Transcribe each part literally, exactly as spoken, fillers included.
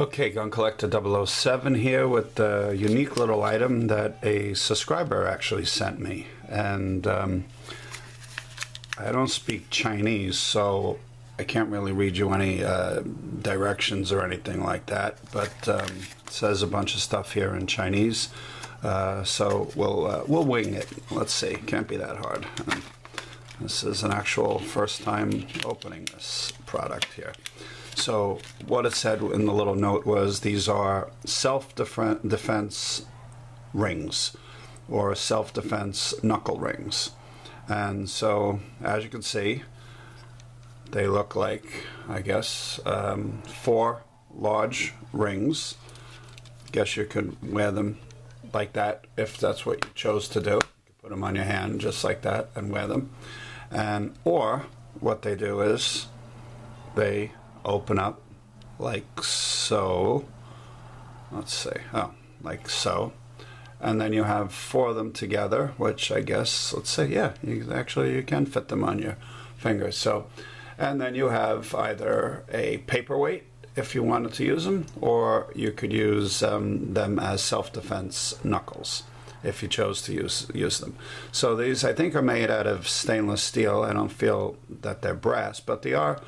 Okay, Gun Collector double oh seven here with a unique little item that a subscriber actually sent me. And um, I don't speak Chinese, so I can't really read you any uh, directions or anything like that. But um, it says a bunch of stuff here in Chinese, uh, so we'll, uh, we'll wing it. Let's see, can't be that hard. Um, this is an actual first time opening this product here. So what it said in the little note was these are self-defense rings or self-defense knuckle rings. And so as you can see, they look like, I guess, um, four large rings. Guess you could wear them like that if that's what you chose to do. You could put them on your hand just like that and wear them. And or what they do is they open up like so, let's see, oh, like so, and then you have four of them together, which I guess, let's say, yeah, you actually you can fit them on your fingers. So, and then you have either a paperweight if you wanted to use them, or you could use um, them as self-defense knuckles if you chose to use use them. So these I think are made out of stainless steel. I don't feel that they're brass, but they are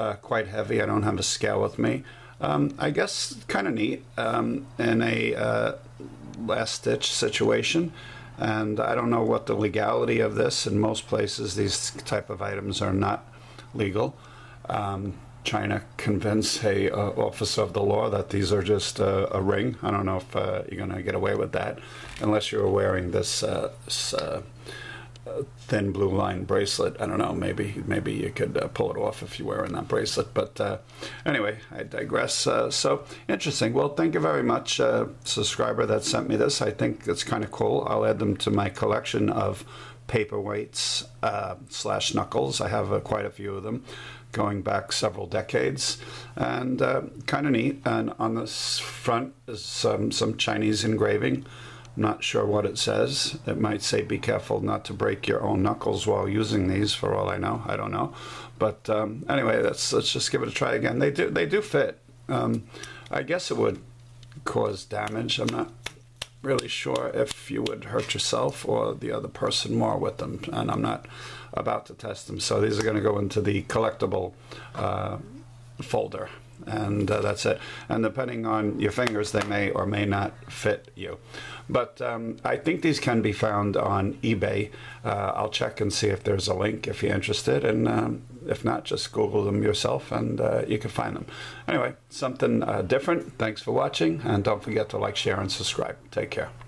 Uh, quite heavy. I don't have a scale with me. Um, I guess kind of neat um, in a uh, last-ditch situation, and I don't know what the legality of this. In most places, these type of items are not legal. Um, China convinced a uh, officer of the law that these are just uh, a ring. I don't know if uh, you're going to get away with that unless you're wearing this. Uh, this uh, A thin blue line bracelet. I don't know, maybe maybe you could uh, pull it off if you were in that bracelet, but uh, anyway, I digress. Uh, so interesting. Well, thank you very much, uh, subscriber that sent me this. I think it's kind of cool. I'll add them to my collection of paperweights uh, slash knuckles. I have uh, quite a few of them going back several decades, and uh, kind of neat. And on this front is some, some Chinese engraving. Not sure what it says. It might say be careful not to break your own knuckles while using these, for all I know. I don't know, but um, anyway, let's let's just give it a try again. They do they do fit. um, I guess it would cause damage. I'm not really sure if you would hurt yourself or the other person more with them, and I'm not about to test them, so these are going to go into the collectible uh, folder. And uh, that's it. And depending on your fingers, they may or may not fit you. But um, I think these can be found on eBay. Uh, I'll check and see if there's a link if you're interested. And um, if not, just Google them yourself and uh, you can find them. Anyway, something uh, different. Thanks for watching. And don't forget to like, share, and subscribe. Take care.